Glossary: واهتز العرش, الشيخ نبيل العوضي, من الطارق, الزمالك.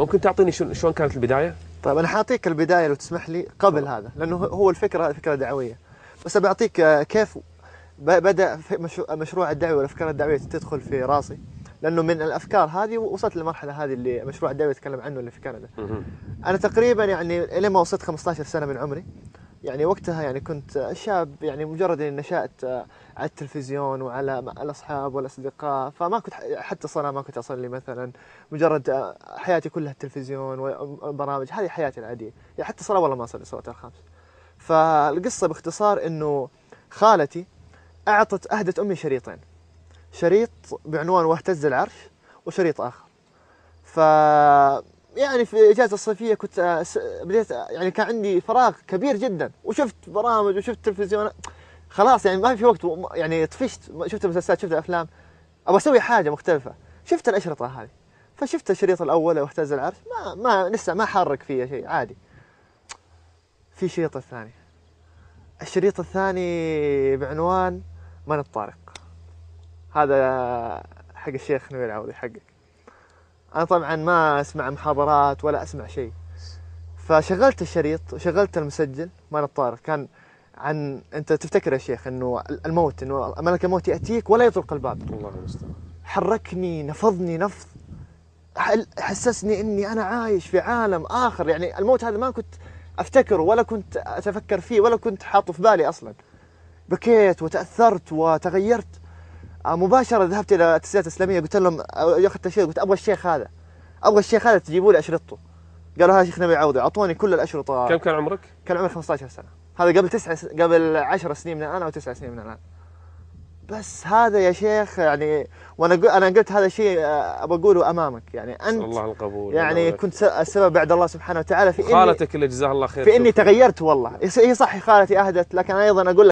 ممكن تعطيني شلون كانت البدايه؟ طيب انا حاعطيك البدايه لو تسمح لي قبل هذا، لانه هو الفكره فكره دعويه، بس بعطيك كيف بدا مشروع الدعوه والافكار الدعويه تدخل في راسي، لانه من الافكار هذه وصلت للمرحله هذه اللي مشروع الدعوه يتكلم عنه اللي في كندا. انا تقريبا يعني الى ما وصلت 15 سنه من عمري، يعني وقتها يعني كنت شاب، يعني مجرد اني نشأت على التلفزيون وعلى الاصحاب والاصدقاء، فما كنت حتى صلاة ما كنت اصلي مثلا، مجرد حياتي كلها التلفزيون والبرامج، هذه حياتي العاديه، يعني حتى صلاة والله ما اصلي صلاة الخمس. فالقصه باختصار انه خالتي اهدت امي شريطين، شريط بعنوان واهتز العرش وشريط اخر. ف يعني في اجازه الصيفيه كنت بديت، يعني كان عندي فراغ كبير جدا، وشفت برامج وشفت تلفزيون، خلاص يعني ما في وقت، يعني طفشت، شفت مسلسلات شفت افلام، ابغى اسوي حاجه مختلفه، شفت الاشرطه هذه، فشفت الشريط الاول واهتز العرش، ما لسه ما حرك فيها شيء عادي. في شريط الثاني، الشريط الثاني بعنوان من الطارق، هذا حق الشيخ نبيل العوضي حقك. أنا طبعاً ما أسمع محاضرات ولا أسمع شيء، فشغلت الشريط وشغلت المسجل مال الطارق، كان عن أنت تفتكر يا شيخ أنه الموت، أنه ملك الموت يأتيك ولا يطرق الباب. الله المستعان. حركني، نفضني نفض، حسسني أني أنا عايش في عالم آخر، يعني الموت هذا ما كنت أفتكره ولا كنت أتفكر فيه ولا كنت حاطه في بالي أصلاً. بكيت وتأثرت وتغيرت مباشرة، ذهبت إلى التسجيلات الإسلامية، قلت لهم، أخذت الشيخ قلت أبغى الشيخ هذا، أبغى الشيخ هذا تجيبوا لي أشرطته. قالوا هذا شيخ نبيل العوضي، أعطوني كل الأشرطة. كم كان عمرك؟ كان عمري 15 سنة، هذا قبل 10 سنين من الآن أو 9 سنين من الآن. بس هذا يا شيخ يعني، وأنا قلت هذا الشيء أبغى أقوله أمامك، يعني أنت الله القبول، يعني كنت السبب بعد الله سبحانه وتعالى في إني، خالتك اللي جزاها الله خير، في إني تغيرت والله. هي صح خالتي أهدت، لكن أيضا أقول